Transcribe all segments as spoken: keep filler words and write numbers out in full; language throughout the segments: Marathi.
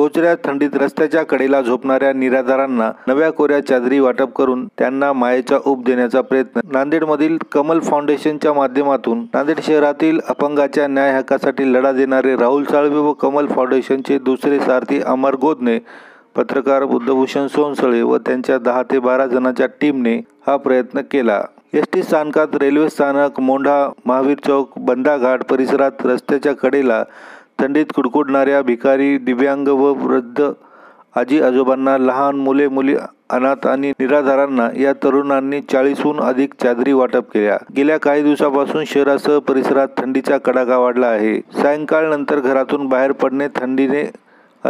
बोचऱ्या थंडीत रस्त्याच्या कडेला झोपणाऱ्या निराधारांना नव्या कोऱ्या चादरी वाटप करून त्यांना मायेचा ऊब देण्याचा प्रयत्न. नांदेडमधील कमल फाउंडेशनच्या माध्यमातून नांदेड शहरातील अपंगाच्या न्याय हक्कासाठी लढा देणारे राहुल साळवे व कमल फाउंडेशनचे दुसरे सारथी अमरगोदने, पत्रकार बुद्धभूषण सोनसळे व त्यांच्या दहा ते बारा जणांच्या टीमने हा प्रयत्न केला. एस टी स्थानकात, रेल्वे स्थानक, मोंढा, महावीर चौक, बंदा घाट परिसरात रस्त्याच्या कडेला थंडीत कुडकुडणाऱ्या भिकारी, दिव्यांग व वृद्ध आजी आजोबांना, लहान मुले मुली, अनाथ आणि निराधारांना या तरुणांनी चाळीसहून अधिक चादरी वाटप केल्या. गेल्या काही दिवसापासून शहरासह परिसरात थंडीचा कडाका वाढला आहे. सायंकाळनंतर घरातून बाहेर पडणे थंडीने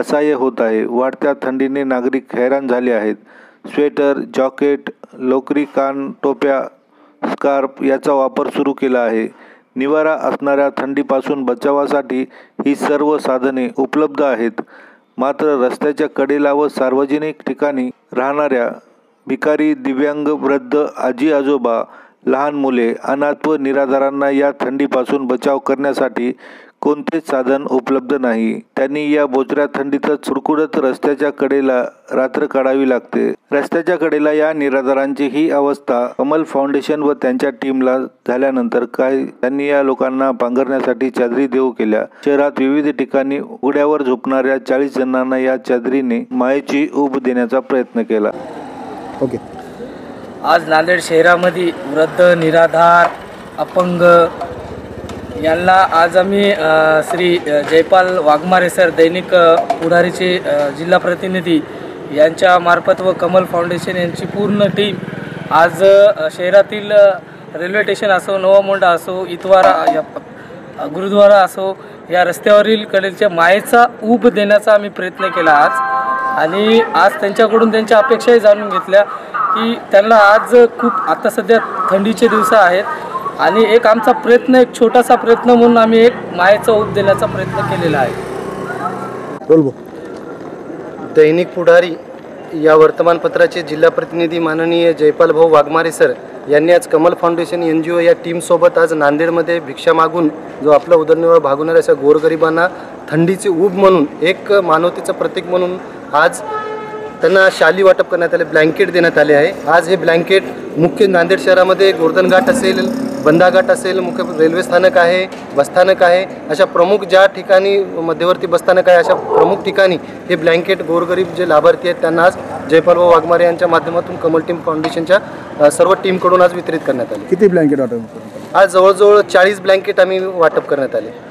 असह्य होत आहे. वाढत्या थंडीने नागरिक हैराण झाले आहेत. स्वेटर, जॉकेट, लोकरी कान टोप्या, स्कार्फ याचा वापर सुरू केला आहे. निवारा असणाऱ्या थंडीपासून बचावासाठी ही सर्व साधने उपलब्ध आहेत, मात्र रस्त्याच्या कडेला व सार्वजनिक ठिकाणी राहणाऱ्या भिकारी, दिव्यांग, वृद्ध आजी आजोबा, लहान मुले, अनाथ व निराधारांना या थंडीपासून बचाव करण्यासाठी कोणतेच साधन उपलब्ध नाही. त्यांनी या बोचऱ्या थंडीतच चुरकुडत रस्त्याच्या कडेला रात्र काढावी लागते. रस्त्याच्या कडेला या निराधारांची ही अवस्था कमल फाउंडेशन व त्यांच्या टीमला झाल्यानंतर काही त्यांनी या लोकांना पांघरण्यासाठी चादरी देऊ केल्या. शहरात विविध ठिकाणी उघड्यावर झोपणाऱ्या चाळीस जणांना या चादरीने मायेची ऊब देण्याचा प्रयत्न केला. ओके, आज नांदेड शहरामध्ये वृद्ध, निराधार, अपंग यांना आज आम्ही श्री जयपाल वाघमारे सर, दैनिक पुढारीचे जिल्हा प्रतिनिधी, यांच्या मार्फत व कमल फाउंडेशन यांची पूर्ण टीम आज शहरातील रेल्वे स्टेशन असो, नवा मोंढा असो, इतवारा, गुरुद्वारा असो, या रस्त्यावरील कडेलच्या मायेचा ऊब देण्याचा आम्ही प्रयत्न केला आज. आणि आज त्यांच्याकडून त्यांच्या अपेक्षाही जाणून घेतल्या की त्यांना आज खूप, आता सध्या थंडीचे दिवस आहेत आणि एक आमचा प्रयत्न, एक छोटासा प्रयत्न म्हणून आम्ही एक मायेचा ऊब देण्याचा प्रयत्न केलेला आहे. दैनिक पुढारी या वर्तमानपत्राचे जिल्हा प्रतिनिधी माननीय जयपाल भाऊ वाघमारे सर यांनी आज Kamal foundation N G O या टीमसोबत आज नांदेडमध्ये भिक्षा मागून जो आपला उदरनिर्वाह भागवणाऱ्या अशा गोरगरिबांना थंडीचे ऊब म्हणून, एक मानवतेचं प्रतीक म्हणून आज त्यांना शाली वाटप करण्यात आले, ब्लँकेट देण्यात आले आहे. आज हे ब्लँकेट मुख्य नांदेड शहरामध्ये गोर्धनघाट असेल, बंदाघाट असेल, मुख्य रेल्वे स्थानक आहे, बसस्थानक आहे, अशा प्रमुख ज्या ठिकाणी मध्यवर्ती बसस्थानक आहे अशा प्रमुख ठिकाणी हे ब्लँकेट गोरगरीब जे लाभार्थी आहेत त्यांना आज जयपालभाऊ वाघमारे यांच्या माध्यमातून कमल टीम फाउंडेशनच्या सर्व टीमकडून आज वितरित करण्यात आले. किती ब्लँकेट वाटप? आज जवळजवळ चाळीस ब्लँकेट आम्ही वाटप करण्यात आले.